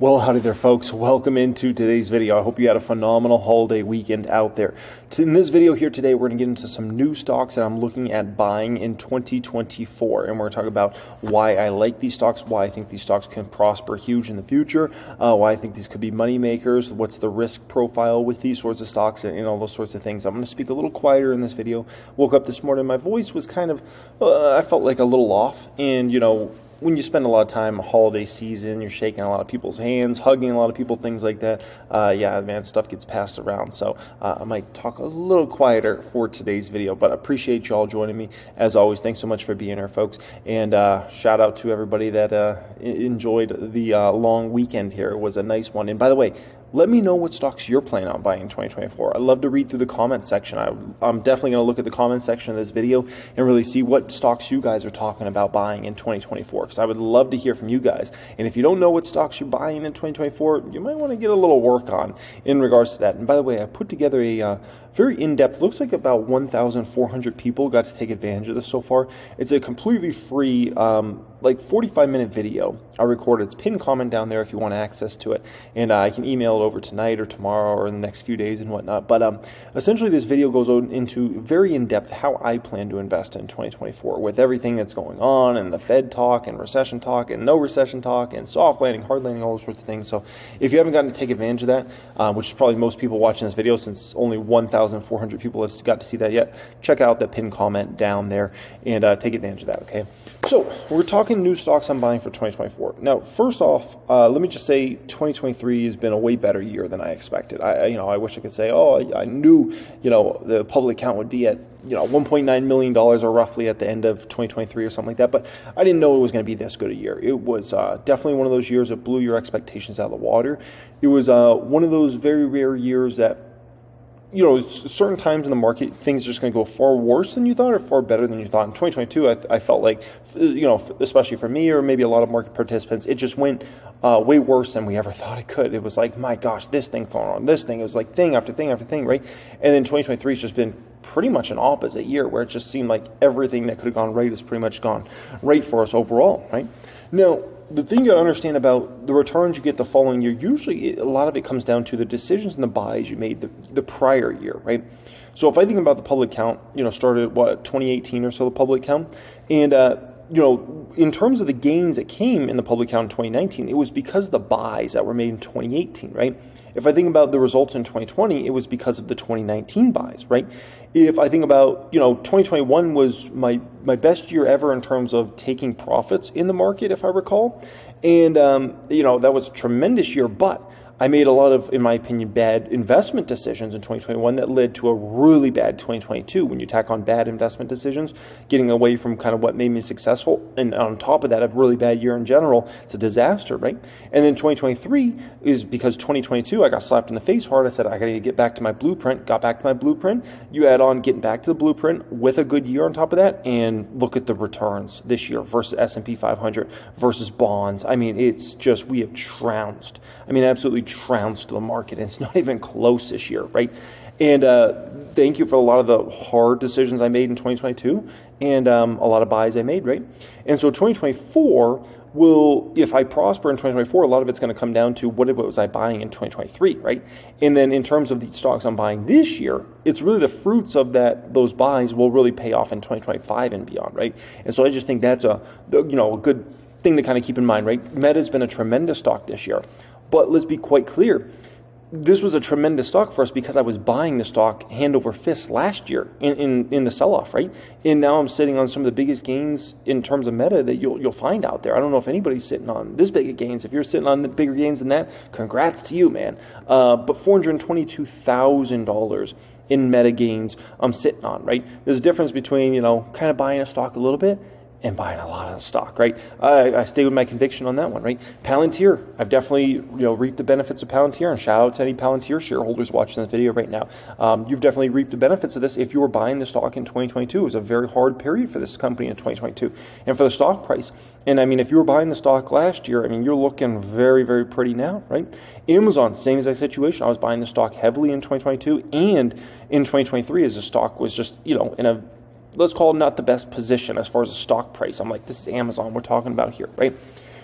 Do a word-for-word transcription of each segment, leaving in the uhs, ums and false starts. Well, howdy there, folks. Welcome into today's video. I hope you had a phenomenal holiday weekend out there. In this video here today, we're going to get into some new stocks that I'm looking at buying in twenty twenty-four. And we're going to talk about why I like these stocks, why I think these stocks can prosper huge in the future, uh, why I think these could be money makers, what's the risk profile with these sorts of stocks, and, and all those sorts of things. I'm going to speak a little quieter in this video. Woke up this morning, my voice was kind of, uh, I felt like a little off, and, you know, when you spend a lot of time, holiday season, you're shaking a lot of people's hands, hugging a lot of people, things like that. Uh, yeah, man, stuff gets passed around. So uh, I might talk a little quieter for today's video, but I appreciate y'all joining me. As always, thanks so much for being here, folks. And uh, shout out to everybody that uh, enjoyed the uh, long weekend here. It was a nice one. And by the way, let me know what stocks you're planning on buying in twenty twenty-four. I love to read through the comment section. I, I'm definitely going to look at the comment section of this video and really see what stocks you guys are talking about buying in twenty twenty-four, because I would love to hear from you guys. And if you don't know what stocks you're buying in twenty twenty-four, you might want to get a little work on in regards to that. And by the way, I put together a uh, very in-depth, looks like about one thousand four hundred people got to take advantage of this so far. It's a completely free, um, like forty-five minute video I recorded. It's pinned comment down there if you want access to it. And uh, I can email over tonight or tomorrow or in the next few days and whatnot, but um, essentially this video goes on into very in-depth how I plan to invest in twenty twenty-four with everything that's going on and the Fed talk and recession talk and no recession talk and soft landing, hard landing, all those sorts of things. So if you haven't gotten to take advantage of that, uh, which is probably most people watching this video since only one thousand four hundred people have got to see that yet, check out that pinned comment down there and uh, take advantage of that, okay? So we're talking new stocks I'm buying for twenty twenty-four. Now, first off, uh, let me just say twenty twenty-three has been a way better better year than I expected. I, you know, I wish I could say, oh, I, I knew, you know, the public count would be at, you know, one point nine million dollars or roughly at the end of twenty twenty-three or something like that. But I didn't know it was going to be this good a year. It was uh, definitely one of those years that blew your expectations out of the water. It was uh, one of those very rare years that, you know, certain times in the market, things are just going to go far worse than you thought or far better than you thought. In twenty twenty-two, I, I felt like, you know, especially for me or maybe a lot of market participants, it just went uh, way worse than we ever thought it could. It was like, my gosh, this thing's going on, this thing. It was like thing after thing after thing, right? And then twenty twenty-three has just been pretty much an opposite year where it just seemed like everything that could have gone right has pretty much gone right for us overall, right? Now, the thing you gotta understand about the returns you get the following year, usually it, a lot of it comes down to the decisions and the buys you made the, the prior year, right? So if I think about the public count, you know, started, what, twenty eighteen or so, the public count, and, uh, you know, in terms of the gains that came in the public count in twenty nineteen, it was because of the buys that were made in twenty eighteen, right? If I think about the results in twenty twenty, it was because of the twenty nineteen buys, right? If I think about, you know, twenty twenty-one was my, my best year ever in terms of taking profits in the market, if I recall. And, um, you know, that was a tremendous year, but I made a lot of, in my opinion, bad investment decisions in twenty twenty-one that led to a really bad twenty twenty-two. When you tack on bad investment decisions, getting away from kind of what made me successful, and on top of that, a really bad year in general, it's a disaster, right? And then twenty twenty-three is because twenty twenty-two, I got slapped in the face hard. I said, I got to get back to my blueprint, got back to my blueprint. You add on getting back to the blueprint with a good year on top of that, and look at the returns this year versus S and P five hundred versus bonds. I mean, it's just, we have trounced. I mean, absolutely trounced the market, and it's not even close this year, right? And uh, thank you for a lot of the hard decisions I made in twenty twenty-two, and um, a lot of buys I made, right? And so twenty twenty-four will, if I prosper in twenty twenty-four, a lot of it's going to come down to what, what was I buying in twenty twenty-three, right? And then in terms of the stocks I'm buying this year, it's really the fruits of that, those buys will really pay off in twenty twenty-five and beyond, right? And so I just think that's a, you know, a good thing to kind of keep in mind, right? Meta's been a tremendous stock this year. But let's be quite clear, this was a tremendous stock for us because I was buying the stock hand over fist last year in, in, in the sell-off, right? And now I'm sitting on some of the biggest gains in terms of Meta that you'll, you'll find out there. I don't know if anybody's sitting on this big of gains. If you're sitting on the bigger gains than that, congrats to you, man. Uh, but four hundred twenty-two thousand dollars in Meta gains I'm sitting on, right? There's a difference between, you know, kind of buying a stock a little bit and buying a lot of stock, right? I, I stay with my conviction on that one, right? Palantir, I've definitely, you know, reaped the benefits of Palantir, and shout out to any Palantir shareholders watching this video right now. Um, you've definitely reaped the benefits of this if you were buying the stock in twenty twenty-two. It was a very hard period for this company in twenty twenty-two, and for the stock price. And I mean, if you were buying the stock last year, I mean, you're looking very, very pretty now, right? Amazon, same exact situation. I was buying the stock heavily in twenty twenty-two and in twenty twenty-three as the stock was just, you know, in a, let's call it not the best position as far as the stock price. I'm like, this is Amazon we're talking about here, right?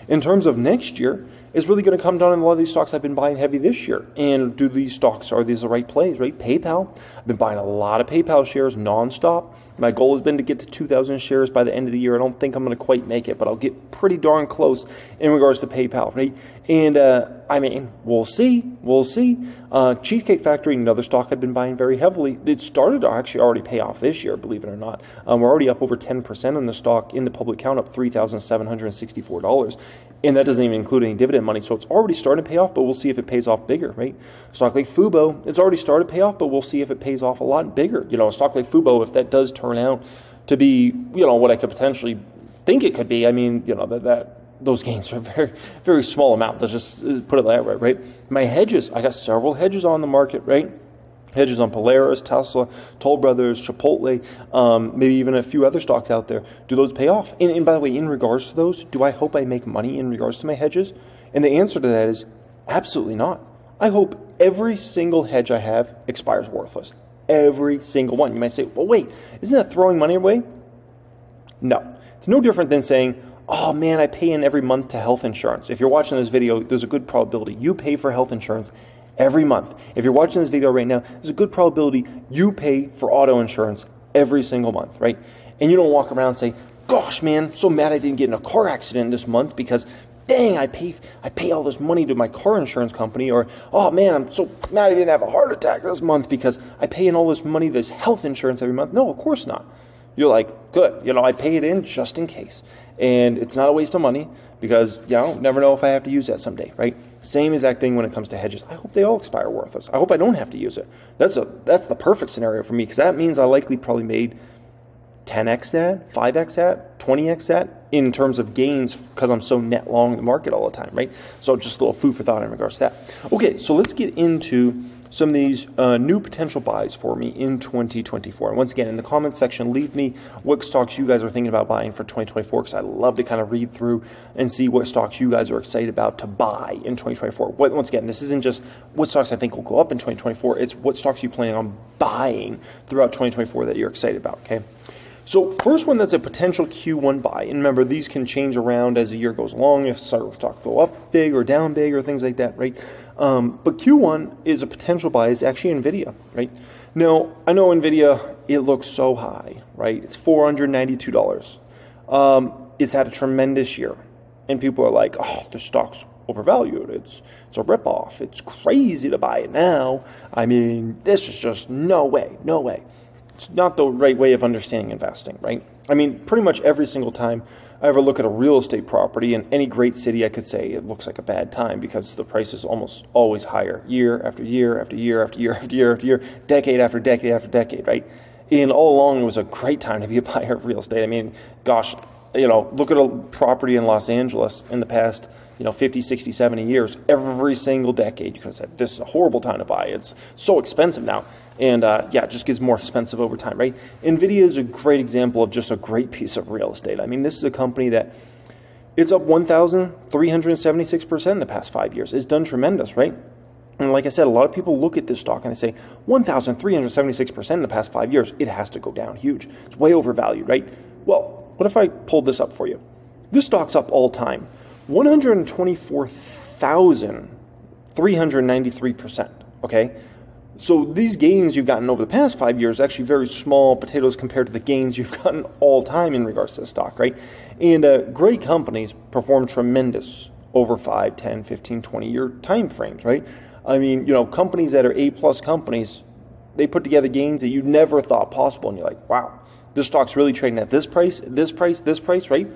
in terms of next year, is really going to come down in a lot of these stocks I've been buying heavy this year. And do these stocks, are these the right plays, right? PayPal, I've been buying a lot of PayPal shares nonstop. My goal has been to get to two thousand shares by the end of the year. I don't think I'm going to quite make it, but I'll get pretty darn close in regards to PayPal, right? And uh, I mean, we'll see, we'll see. Uh, Cheesecake Factory, another stock I've been buying very heavily. It started to actually already pay off this year, believe it or not. Um, we're already up over ten percent in the stock in the public count, up three thousand seven hundred sixty-four dollars. And that doesn't even include any dividend money, so it's already starting to pay off, but we'll see if it pays off bigger, right? Stock like Fubo, it's already started to pay off, but we'll see if it pays off a lot bigger. You know, a stock like Fubo, if that does turn out to be, you know, what I could potentially think it could be, I mean, you know, that, that those gains are very, very small amount. Let's just put it that way, right? My hedges, I got several hedges on the market, right? Hedges on Polaris, Tesla, Toll Brothers, Chipotle, um, maybe even a few other stocks out there. Do those pay off? And, and by the way, in regards to those, do I hope I make money in regards to my hedges? And the answer to that is absolutely not. I hope every single hedge I have expires worthless. Every single one. You might say, well, wait, isn't that throwing money away? No. It's no different than saying, oh man, I pay in every month to health insurance. If you're watching this video, there's a good probability you pay for health insurance every month. If you're watching this video right now, there's a good probability you pay for auto insurance every single month, right? And you don't walk around and say, gosh, man, so mad I didn't get in a car accident this month because, dang, I pay I pay all this money to my car insurance company. Or, oh, man, I'm so mad I didn't have a heart attack this month because I pay in all this money, this health insurance every month. No, of course not. You're like, good, you know, I pay it in just in case. And it's not a waste of money because, you know, never know if I have to use that someday, right? Same exact thing when it comes to hedges. I hope they all expire worthless. I hope I don't have to use it. That's a that's the perfect scenario for me because that means I likely probably made ten X that, five X that, twenty X that in terms of gains because I'm so net long the market all the time, right? So just a little food for thought in regards to that. Okay, so let's get into some of these uh, new potential buys for me in twenty twenty-four. And once again, in the comments section, leave me what stocks you guys are thinking about buying for twenty twenty-four, because I love to kind of read through and see what stocks you guys are excited about to buy in twenty twenty-four. Once again, this isn't just what stocks I think will go up in twenty twenty-four, it's what stocks you plan on buying throughout twenty twenty-four that you're excited about, okay? So first one that's a potential Q one buy, and remember, these can change around as the year goes along, if stocks go up big or down big or things like that, right? Um, but Q one is a potential buy is actually Nvidia, right? Now, I know Nvidia, it looks so high, right? It's four hundred ninety-two dollars. Um, it's had a tremendous year, and people are like, oh, the stock's overvalued. It's it's a ripoff. It's crazy to buy it now. I mean, this is just no way, no way. It's not the right way of understanding investing, right? I mean, pretty much every single time I ever look at a real estate property in any great city, I could say it looks like a bad time because the price is almost always higher year after year after year after year after year after year, decade after decade after decade, right? And all along, it was a great time to be a buyer of real estate. I mean, gosh, you know, look at a property in Los Angeles in the past, you know, fifty, sixty, seventy years, every single decade, because this is a horrible time to buy. It's so expensive now. And uh, yeah, it just gets more expensive over time, right? Nvidia is a great example of just a great piece of real estate. I mean, this is a company that it's up one thousand three hundred seventy-six percent in the past five years. It's done tremendous, right? And like I said, a lot of people look at this stock and they say, one thousand three hundred seventy-six percent in the past five years, it has to go down huge. It's way overvalued, right? Well, what if I pulled this up for you? This stock's up all time, one hundred twenty-four thousand three hundred ninety-three percent, okay? So these gains you've gotten over the past five years are actually very small potatoes compared to the gains you've gotten all time in regards to the stock, right? And uh, great companies perform tremendous over five, ten, fifteen, twenty-year time frames, right? I mean, you know, companies that are A-plus companies, they put together gains that you never thought possible, and you're like, wow, this stock's really trading at this price, this price, this price, right?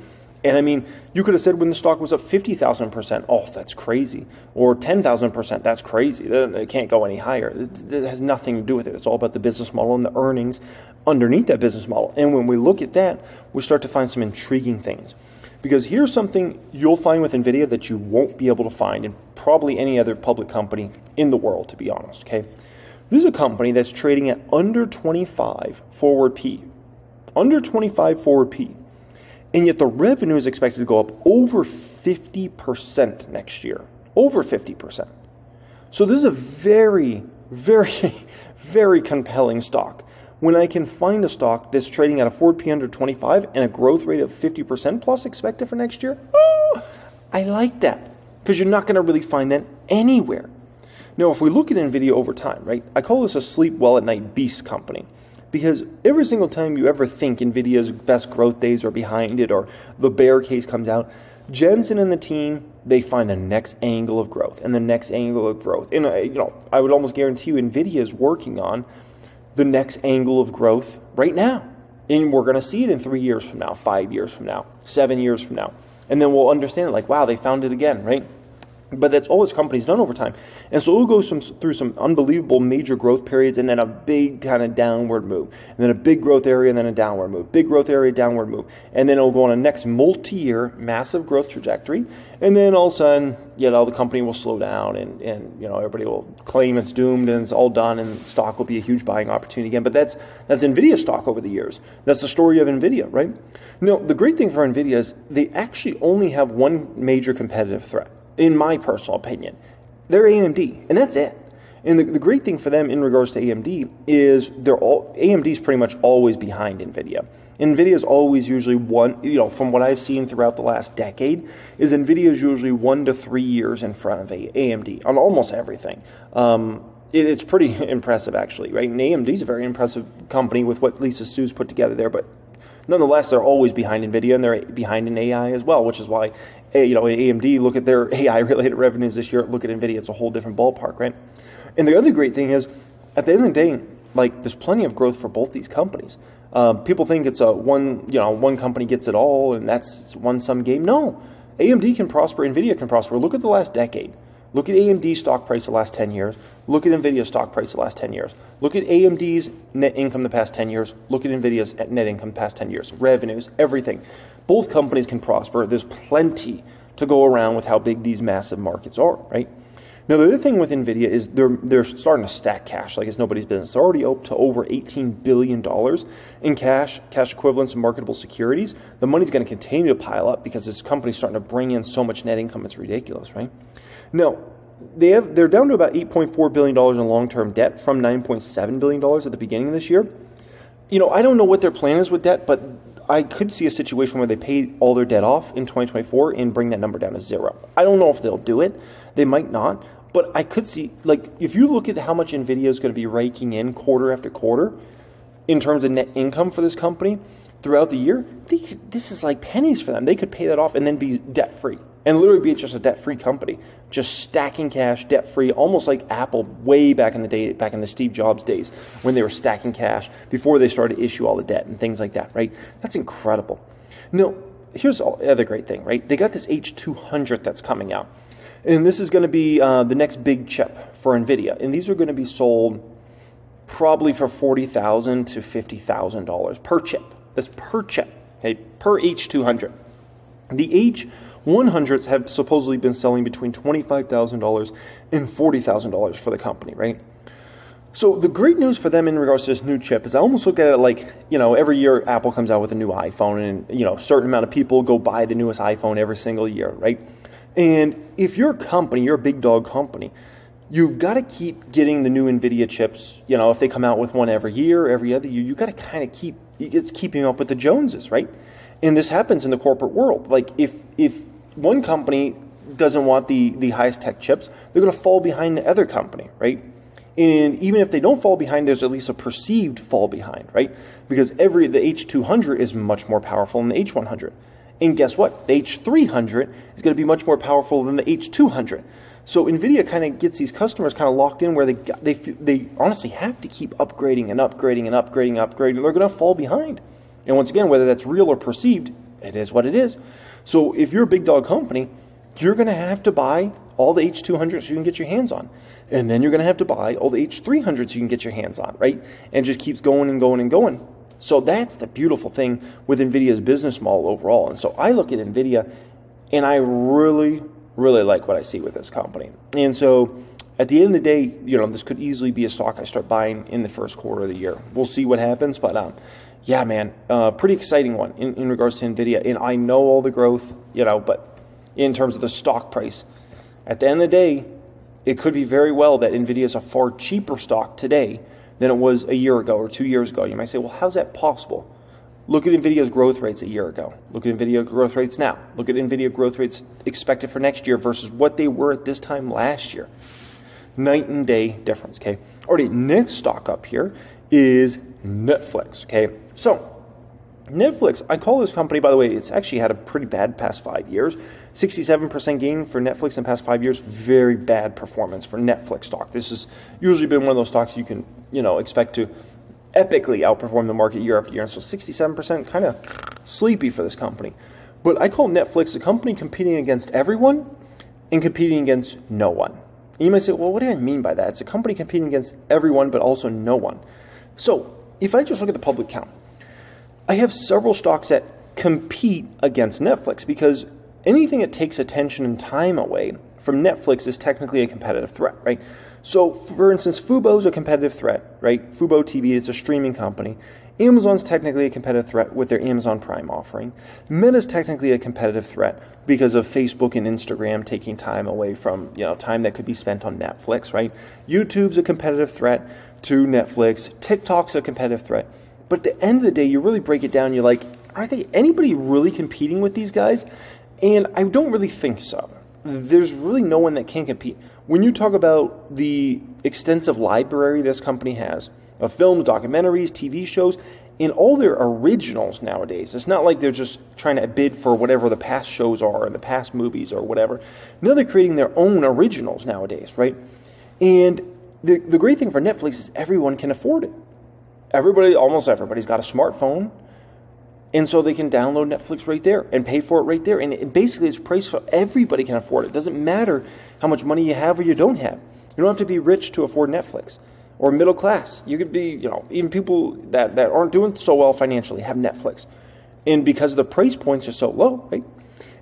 And I mean, you could have said when the stock was up fifty thousand percent, oh, that's crazy. Or ten thousand percent, that's crazy. It can't go any higher. It, it has nothing to do with it. It's all about the business model and the earnings underneath that business model. And when we look at that, we start to find some intriguing things. Because here's something you'll find with Nvidia that you won't be able to find in probably any other public company in the world, to be honest, okay? This is a company that's trading at under twenty-five forward P. Under twenty-five forward P. And yet the revenue is expected to go up over fifty percent next year. Over fifty percent. So this is a very, very, very compelling stock. When I can find a stock that's trading at a forward P under twenty-five and a growth rate of fifty percent plus expected for next year, oh, I like that because you're not going to really find that anywhere. Now, if we look at NVIDIA over time, right, I call this a sleep well at night beast company because every single time you ever think NVIDIA's best growth days are behind it or the bear case comes out, Jensen and the team, they find the next angle of growth and the next angle of growth. And, you know, I would almost guarantee you NVIDIA is working on the next angle of growth right now. And we're going to see it in three years from now, five years from now, seven years from now. And then we'll understand it like, wow, they found it again, right? But that's all this company's done over time. And so it'll go some, through some unbelievable major growth periods and then a big kind of downward move. And then a big growth area and then a downward move. Big growth area, downward move. And then it'll go on a next multi-year massive growth trajectory. And then all of a sudden, you know, the company will slow down and, and you know, everybody will claim it's doomed and it's all done and stock will be a huge buying opportunity again. But that's, that's NVIDIA stock over the years. That's the story of NVIDIA, right? Now, the great thing for NVIDIA is they actually only have one major competitive threat. In my personal opinion, they're A M D, and that's it. And the, the great thing for them in regards to A M D is they're all A M D's pretty much always behind NVIDIA. NVIDIA's always usually one, you know, from what I've seen throughout the last decade, is NVIDIA's usually one to three years in front of A M D on almost everything. Um, it, it's pretty impressive, actually, right? And A M D's a very impressive company with what Lisa Su's put together there, but nonetheless, they're always behind NVIDIA, and they're behind in A I as well, which is why, you know, A M D, look at their A I-related revenues this year, look at NVIDIA, it's a whole different ballpark, right? And the other great thing is, at the end of the day, like, there's plenty of growth for both these companies. Uh, people think it's a one, you know, one company gets it all, and that's one-sum game. No, A M D can prosper, NVIDIA can prosper. Look at the last decade. Look at A M D's stock price the last ten years. Look at NVIDIA's stock price the last ten years. Look at A M D's net income the past ten years. Look at NVIDIA's net income the past ten years. Revenues, everything. Both companies can prosper. There's plenty to go around with how big these massive markets are, right? Now, the other thing with NVIDIA is they're, they're starting to stack cash like it's nobody's business. They're already up to over eighteen billion dollars in cash, cash equivalents, and marketable securities. The money's going to continue to pile up because this company's starting to bring in so much net income, it's ridiculous, right? Now, they have, they're down to about eight point four billion dollars in long-term debt from nine point seven billion dollars at the beginning of this year. You know, I don't know what their plan is with debt, but I could see a situation where they pay all their debt off in twenty twenty-four and bring that number down to zero. I don't know if they'll do it. They might not. But I could see, like, if you look at how much NVIDIA is going to be raking in quarter after quarter in terms of net income for this company throughout the year, they could, this is like pennies for them. They could pay that off and then be debt-free and literally be just a debt-free company, just stacking cash, debt-free, almost like Apple way back in the day, back in the Steve Jobs days when they were stacking cash before they started to issue all the debt and things like that, right? That's incredible. Now, here's the other great thing, right? They got this H two hundred that's coming out, and this is going to be uh, the next big chip for NVIDIA, and these are going to be sold probably for forty thousand to fifty thousand dollars per chip. That's per chip, okay, per H two hundred. The H one hundreds have supposedly been selling between twenty-five thousand dollars and forty thousand dollars for the company, right? So the great news for them in regards to this new chip is I almost look at it like, you know, every year Apple comes out with a new iPhone and, you know, a certain amount of people go buy the newest iPhone every single year, right? And if you're a company, you're a big dog company, you've got to keep getting the new NVIDIA chips. You know, if they come out with one every year, every other year, you've got to kind of keep, it's keeping up with the Joneses, right? And this happens in the corporate world. Like if if one company doesn't want the, the highest tech chips, they're going to fall behind the other company, right? And even if they don't fall behind, there's at least a perceived fall behind, right? Because every the H two hundred is much more powerful than the H one hundred. And guess what? The H three hundred is going to be much more powerful than the H two hundred. So NVIDIA kind of gets these customers kind of locked in where they, they, they honestly have to keep upgrading and upgrading and upgrading and upgrading. They're going to fall behind. And once again, whether that's real or perceived, it is what it is. So if you're a big dog company, you're going to have to buy all the H two hundreds you can get your hands on. And then you're going to have to buy all the H three hundreds you can get your hands on, right? And it just keeps going and going and going. So that's the beautiful thing with NVIDIA's business model overall. And so I look at NVIDIA, and I really, really like what I see with this company. And so at the end of the day, you know, this could easily be a stock I start buying in the first quarter of the year. We'll see what happens, but um, yeah, man, uh, pretty exciting one in, in regards to NVIDIA. And I know all the growth, you know, but in terms of the stock price, at the end of the day, it could be very well that NVIDIA is a far cheaper stock today than it was a year ago or two years ago. You might say, well, how's that possible? Look at NVIDIA's growth rates a year ago. Look at NVIDIA growth rates now. Look at NVIDIA growth rates expected for next year versus what they were at this time last year. Night and day difference, okay? Alrighty, next stock up here is Netflix, okay? So, Netflix, I call this company, by the way, it's actually had a pretty bad past five years. sixty-seven percent gain for Netflix in the past five years. Very bad performance for Netflix stock. This has usually been one of those stocks you can, you know, expect to epically outperform the market year after year. And so sixty-seven percent, kind of sleepy for this company. But I call Netflix a company competing against everyone and competing against no one. And you might say, well, what do I mean by that? It's a company competing against everyone, but also no one. So if I just look at the public count, I have several stocks that compete against Netflix because anything that takes attention and time away from Netflix is technically a competitive threat, right? So, for instance, Fubo is a competitive threat, right? Fubo T V is a streaming company. Amazon's technically a competitive threat with their Amazon Prime offering. Meta's technically a competitive threat because of Facebook and Instagram taking time away from, you know, time that could be spent on Netflix, right? YouTube's a competitive threat to Netflix. TikTok's a competitive threat. But at the end of the day, you really break it down, you're like, are they anybody really competing with these guys? And I don't really think so. There's really no one that can compete. When you talk about the extensive library this company has of films, documentaries, T V shows, and all their originals nowadays, it's not like they're just trying to bid for whatever the past shows are or the past movies or whatever. Now they're creating their own originals nowadays, right? And the, the great thing for Netflix is everyone can afford it. Everybody, almost everybody's got a smartphone, and so they can download Netflix right there and pay for it right there. And it, basically, it's priced so everybody can afford it. It doesn't matter how much money you have or you don't have. You don't have to be rich to afford Netflix or middle class. You could be, you know, even people that, that aren't doing so well financially have Netflix. And because the price points are so low, right?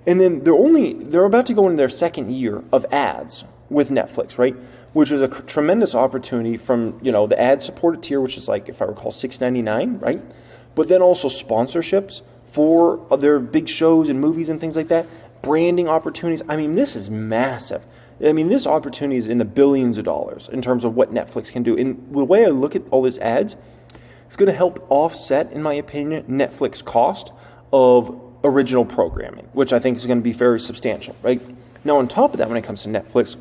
And then they're only, they're about to go into their second year of ads with Netflix, right? Which is a tremendous opportunity from, you know, the ad-supported tier, which is like, if I recall, six ninety-nine, right? But then also sponsorships for their big shows and movies and things like that. Branding opportunities. I mean, this is massive. I mean, this opportunity is in the billions of dollars in terms of what Netflix can do. And the way I look at all these ads, it's going to help offset, in my opinion, Netflix cost of original programming, which I think is going to be very substantial, right? Now, on top of that, when it comes to Netflix,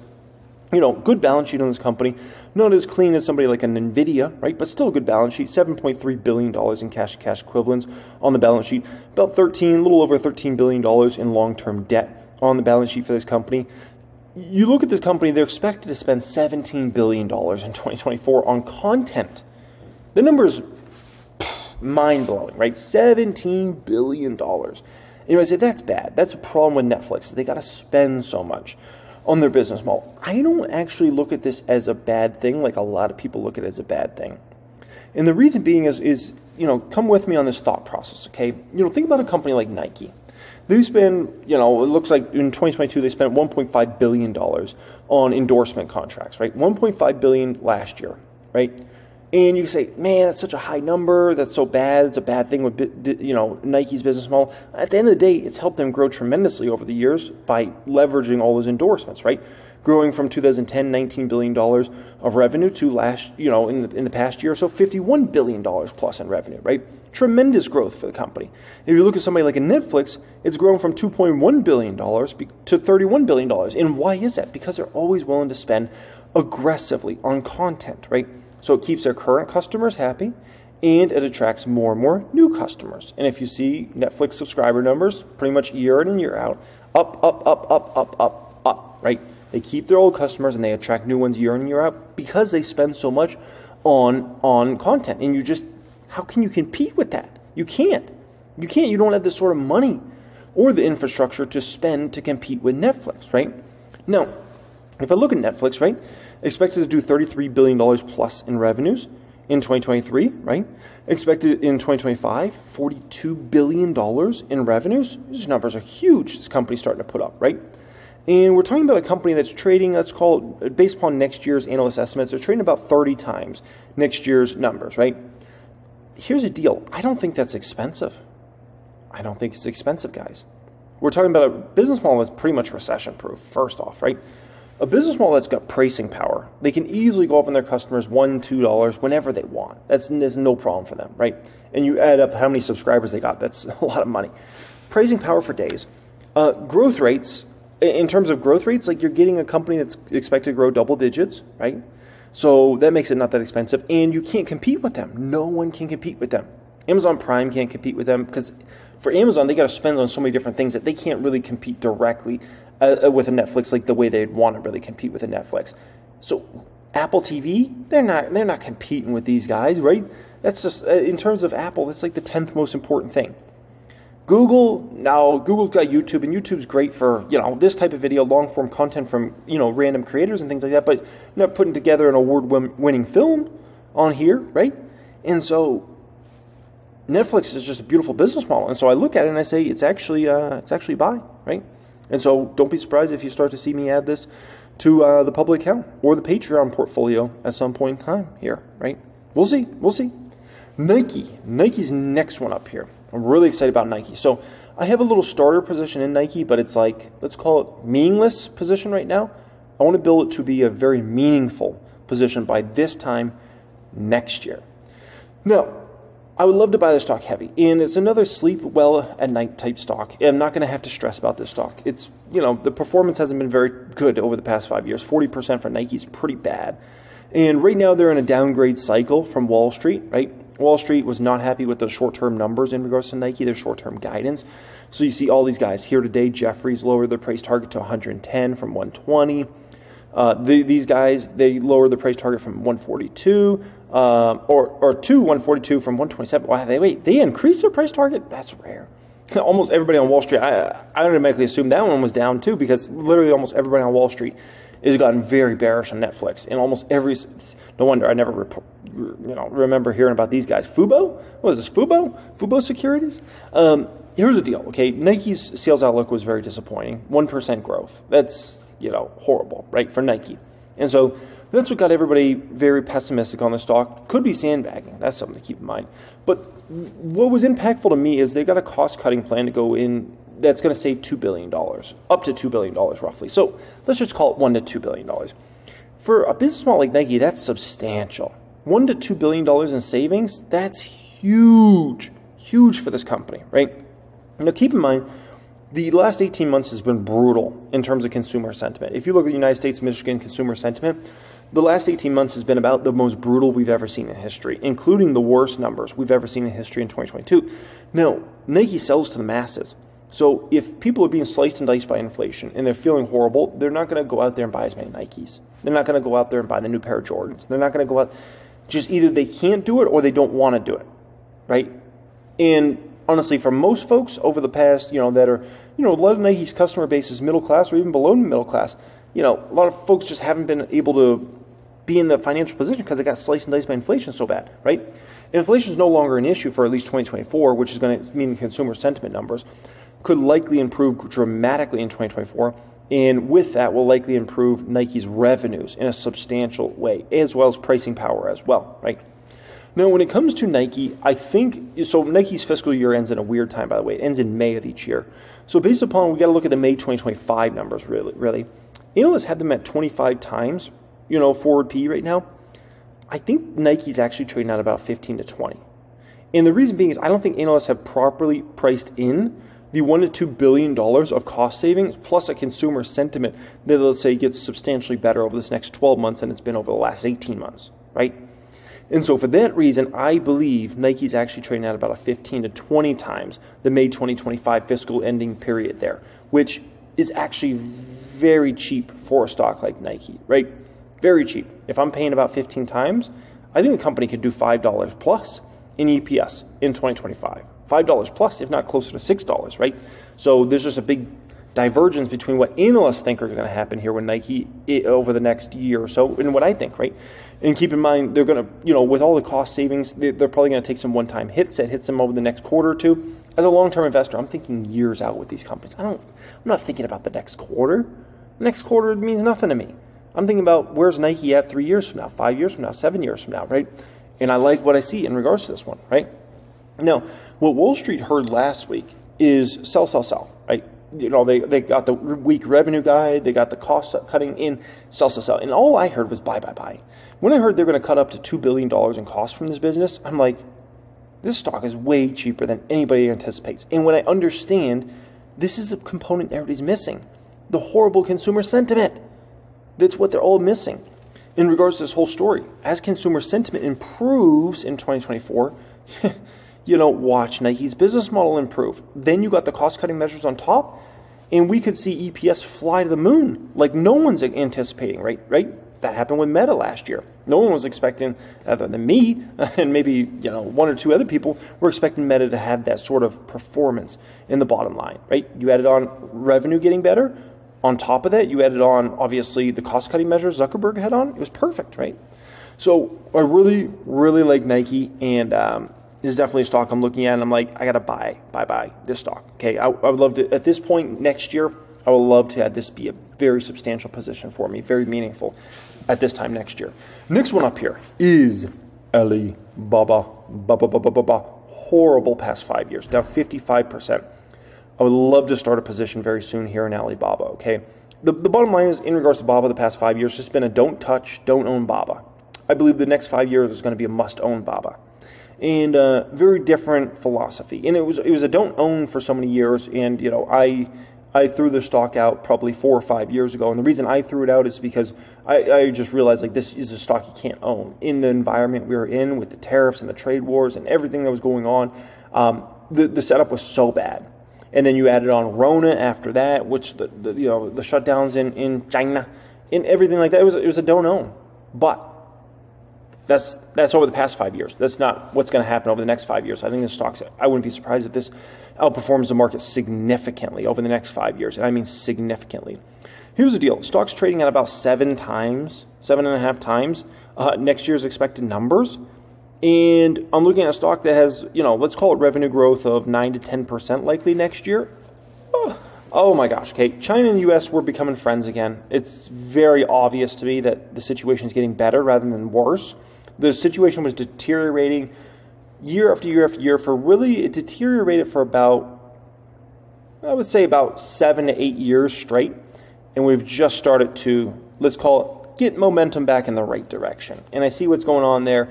you know, good balance sheet on this company, not as clean as somebody like an Nvidia, right? But still a good balance sheet, seven point three billion dollars in cash and cash equivalents on the balance sheet, about thirteen, a little over thirteen billion dollars in long-term debt on the balance sheet for this company. You look at this company, they're expected to spend seventeen billion dollars in twenty twenty-four on content. The number's mind-blowing, right? seventeen billion dollars. You know, I say, that's bad. That's a problem with Netflix. They got to spend so much on their business model. I don't actually look at this as a bad thing like a lot of people look at it as a bad thing. And the reason being is, is you know, come with me on this thought process, okay? You know, think about a company like Nike. They spend, you know, it looks like in twenty twenty-two they spent one point five billion dollars on endorsement contracts, right? one point five billion dollars last year, right? And you say, man, that's such a high number, that's so bad, it's a bad thing with, you know, Nike's business model. At the end of the day, it's helped them grow tremendously over the years by leveraging all those endorsements, right? Growing from two thousand ten, nineteen billion dollars of revenue to last, you know, in the, in the past year or so, fifty-one billion dollars plus in revenue, right? Tremendous growth for the company. If you look at somebody like a Netflix, it's grown from two point one billion dollars to thirty-one billion dollars. And why is that? Because they're always willing to spend aggressively on content, right? So it keeps their current customers happy, and it attracts more and more new customers. And if you see Netflix subscriber numbers pretty much year in and year out, up, up, up, up, up, up, up, right? They keep their old customers and they attract new ones year in and year out because they spend so much on, on content. And you just, how can you compete with that? You can't. You can't. You don't have the sort of money or the infrastructure to spend to compete with Netflix, right? Now, if I look at Netflix, right, expected to do thirty-three billion dollars plus in revenues in twenty twenty-three, right? Expected in twenty twenty-five, forty-two billion dollars in revenues. These numbers are huge this company's starting to put up, right? And we're talking about a company that's trading, let's call it, based upon next year's analyst estimates, they're trading about thirty times next year's numbers, right? Here's the deal. I don't think that's expensive. I don't think it's expensive, guys. We're talking about a business model that's pretty much recession-proof, first off, right? A business model that's got pricing power, they can easily go up on their customers one, two dollars whenever they want. That's there's no problem for them, right? And you add up how many subscribers they got, that's a lot of money. Pricing power for days. Uh, growth rates, in terms of growth rates, like you're getting a company that's expected to grow double digits, right? So that makes it not that expensive, and you can't compete with them. No one can compete with them. Amazon Prime can't compete with them because for Amazon, they got to spend on so many different things that they can't really compete directly uh, with a Netflix like the way they'd want to really compete with a Netflix. So Apple T V, they're not they're not competing with these guys, right? That's just uh, in terms of Apple, that's like the tenth most important thing. Google, now Google's got YouTube, and YouTube's great for, you know, this type of video, long-form content from, you know, random creators and things like that, but you're not putting together an award-winning film on here, right? And so Netflix is just a beautiful business model, and so I look at it and I say it's actually uh, it's actually buy, right? And so don't be surprised if you start to see me add this to uh, the public account or the Patreon portfolio at some point in time here, right? We'll see, we'll see. Nike, Nike's next one up here. I'm really excited about Nike. So I have a little starter position in Nike, but it's like, let's call it meaningless position right now. I want to build it to be a very meaningful position by this time next year. Now, I would love to buy this stock heavy, and it's another sleep well at night type stock. I'm not going to have to stress about this stock. It's, you know, the performance hasn't been very good over the past five years. forty percent for Nike is pretty bad. And right now they're in a downgrade cycle from Wall Street, right? Wall Street was not happy with the short-term numbers in regards to Nike, their short-term guidance. So you see all these guys here today. Jefferies lowered their price target to one hundred ten from one twenty. Uh, the, these guys, they lowered the price target from one forty-two uh, or, or to one forty-two from one twenty-seven. Wow, they, wait, they increased their price target? That's rare. Almost everybody on Wall Street, I, I automatically assumed that one was down too, because literally almost everybody on Wall Street has gotten very bearish on Netflix. And almost every, no wonder I never report. You know, remember hearing about these guys. Fubo? What is this, Fubo? Fubo Securities? Um, here's the deal, okay? Nike's sales outlook was very disappointing. one percent growth. That's, you know, horrible, right, for Nike. And so that's what got everybody very pessimistic on the stock. Could be sandbagging. That's something to keep in mind. But what was impactful to me is they've got a cost-cutting plan to go in that's going to save two billion dollars, up to two billion dollars roughly. So let's just call it one to two billion dollars. For a business model like Nike, that's substantial. One to two billion dollars in savings, that's huge, huge for this company, right? Now keep in mind, the last eighteen months has been brutal in terms of consumer sentiment. If you look at the United States, Michigan consumer sentiment, the last eighteen months has been about the most brutal we've ever seen in history, including the worst numbers we've ever seen in history in twenty twenty-two. Now, Nike sells to the masses. So if people are being sliced and diced by inflation and they're feeling horrible, they're not going to go out there and buy as many Nikes. They're not going to go out there and buy the new pair of Jordans. They're not going to go out... Just either they can't do it or they don't want to do it, right? And honestly, for most folks over the past, you know, that are, you know, a lot of Nike's customer base is middle class or even below middle class. You know, a lot of folks just haven't been able to be in the financial position because they got sliced and diced by inflation so bad, right? And inflation is no longer an issue for at least twenty twenty-four, which is going to mean consumer sentiment numbers could likely improve dramatically in twenty twenty-four. And with that will likely improve Nike's revenues in a substantial way, as well as pricing power as well, right? Now, when it comes to Nike, I think, so Nike's fiscal year ends in a weird time, by the way. It ends in May of each year. So based upon, we got to look at the May twenty twenty-five numbers, really. really. Analysts have them at twenty-five times, you know, forward P E right now. I think Nike's actually trading at about fifteen to twenty. And the reason being is I don't think analysts have properly priced in the one to two billion dollars of cost savings plus a consumer sentiment that, let's say, gets substantially better over this next twelve months than it's been over the last eighteen months, right? And so for that reason, I believe Nike's actually trading at about a fifteen to twenty times the May twenty twenty-five fiscal ending period there, which is actually very cheap for a stock like Nike, right? Very cheap. If I'm paying about fifteen times, I think the company could do five dollars plus in E P S in twenty twenty-five. five dollars plus, if not closer to six dollars, right? So there's just a big divergence between what analysts think are going to happen here with Nike over the next year or so and what I think, right? And keep in mind, they're going to, you know, with all the cost savings, they're probably going to take some one-time hits that hits them over the next quarter or two. As a long-term investor, I'm thinking years out with these companies. I don't, I'm not thinking about the next quarter. The next quarter means nothing to me. I'm thinking about where's Nike at three years from now, five years from now, seven years from now, right? And I like what I see in regards to this one, right? Now, what Wall Street heard last week is sell, sell, sell, right? you know, they, they got the weak revenue guide, they got the cost cutting in, sell, sell, sell. And all I heard was buy, buy, buy. When I heard they're going to cut up to two billion dollars in cost from this business, I'm like, this stock is way cheaper than anybody anticipates. And when I understand, this is the component everybody's missing. The horrible consumer sentiment. That's what they're all missing. In regards to this whole story, as consumer sentiment improves in twenty twenty-four, you know, watch Nike's business model improve. Then you got the cost-cutting measures on top, and we could see E P S fly to the moon like no one's anticipating, right? Right? That happened with Meta last year. No one was expecting, other than me, and maybe, you know, one or two other people were expecting Meta to have that sort of performance in the bottom line, right? You added on revenue getting better. On top of that, you added on, obviously, the cost-cutting measures Zuckerberg had on. It was perfect, right? So I really, really like Nike, and um, it's definitely a stock I'm looking at, and I'm like, I got to buy, buy, buy this stock. Okay, I, I would love to, at this point next year, I would love to have this be a very substantial position for me, very meaningful at this time next year. Next one up here is Alibaba. Horrible past five years, down fifty-five percent. I would love to start a position very soon here in Alibaba, okay? The, the bottom line is, in regards to Baba, the past five years, it's just been a don't touch, don't own Baba. I believe the next five years is going to be a must own Baba. And a very different philosophy. And it was it was a don't own for so many years, and, you know, I I threw the stock out probably four or five years ago. And the reason I threw it out is because I, I just realized, like, this is a stock you can't own. In the environment we were in with the tariffs and the trade wars and everything that was going on, um, the, the setup was so bad. And then you added on Rona after that, which the, the you know the shutdowns in, in China and everything like that. It was it was a don't own. But that's that's over the past five years. That's not what's going to happen over the next five years. I think this stock's, I wouldn't be surprised if this outperforms the market significantly over the next five years. And I mean significantly. Here's the deal: stock's trading at about seven times, seven and a half times uh, next year's expected numbers. And I'm looking at a stock that has, you know, let's call it revenue growth of nine to ten percent likely next year. Oh, oh my gosh, okay. China and the U S, we're becoming friends again. It's very obvious to me that the situation is getting better rather than worse. The situation was deteriorating year after year after year for really, it deteriorated for about, I would say about seven to eight years straight. And we've just started to, let's call it, get momentum back in the right direction. And I see what's going on there.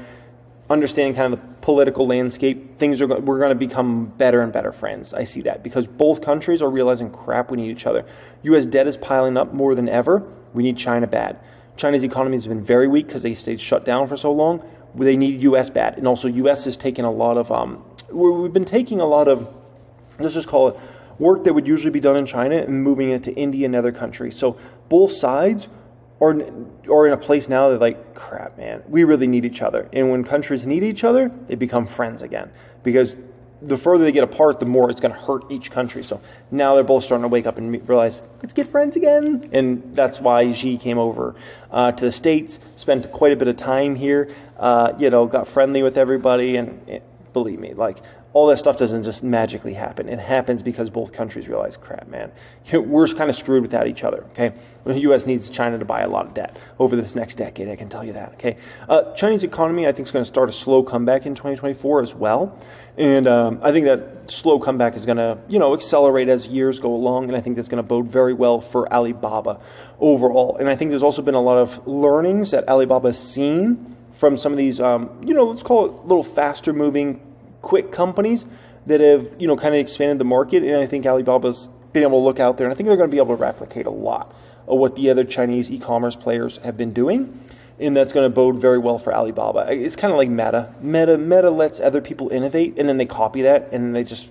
Understanding kind of the political landscape, things are we're going to become better and better friends. I see that because both countries are realizing, crap, we need each other. U S debt is piling up more than ever. We need China bad. China's economy has been very weak because they stayed shut down for so long. They need U S bad, and also U S has taken a lot of um, we've been taking a lot of, let's just call it, work that would usually be done in China and moving it to India and other countries. So both sides. Or, or in a place now they're like, crap, man, we really need each other. And when countries need each other, they become friends again. Because the further they get apart, the more it's going to hurt each country. So now they're both starting to wake up and realize, let's get friends again. And that's why Xi came over uh, to the States, spent quite a bit of time here, uh, you know, got friendly with everybody. And it, believe me, like, all that stuff doesn't just magically happen. It happens because both countries realize, crap, man, we're kind of screwed without each other, okay? The U S needs China to buy a lot of debt over this next decade, I can tell you that, okay? Uh, Chinese economy, I think, is going to start a slow comeback in twenty twenty-four as well. And um, I think that slow comeback is going to, you know, accelerate as years go along. And I think that's going to bode very well for Alibaba overall. And I think there's also been a lot of learnings that Alibaba has seen from some of these, um, you know, let's call it little faster moving quick companies that have, you know, kind of expanded the market. And I think Alibaba's been able to look out there, and I think they're going to be able to replicate a lot of what the other Chinese e-commerce players have been doing, and that's going to bode very well for Alibaba. It's kind of like Meta. Meta, Meta lets other people innovate, and then they copy that, and they just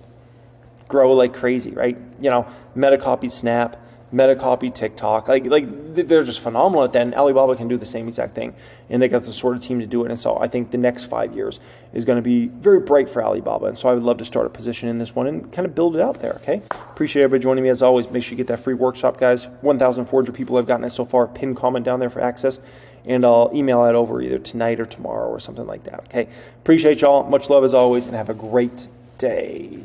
grow like crazy, right? You know, Meta copied Snap, Meta copied TikTok. Like, like they're just phenomenal at that, and Alibaba can do the same exact thing, and they got the sort of team to do it. And so I think the next five years is going to be very bright for Alibaba, and so I would love to start a position in this one and kind of build it out there, okay? Appreciate everybody joining me. As always, make sure you get that free workshop, guys. one thousand four hundred people have gotten it so far. Pin comment down there for access, and I'll email that over either tonight or tomorrow or something like that, okay? Appreciate y'all. Much love as always, and have a great day.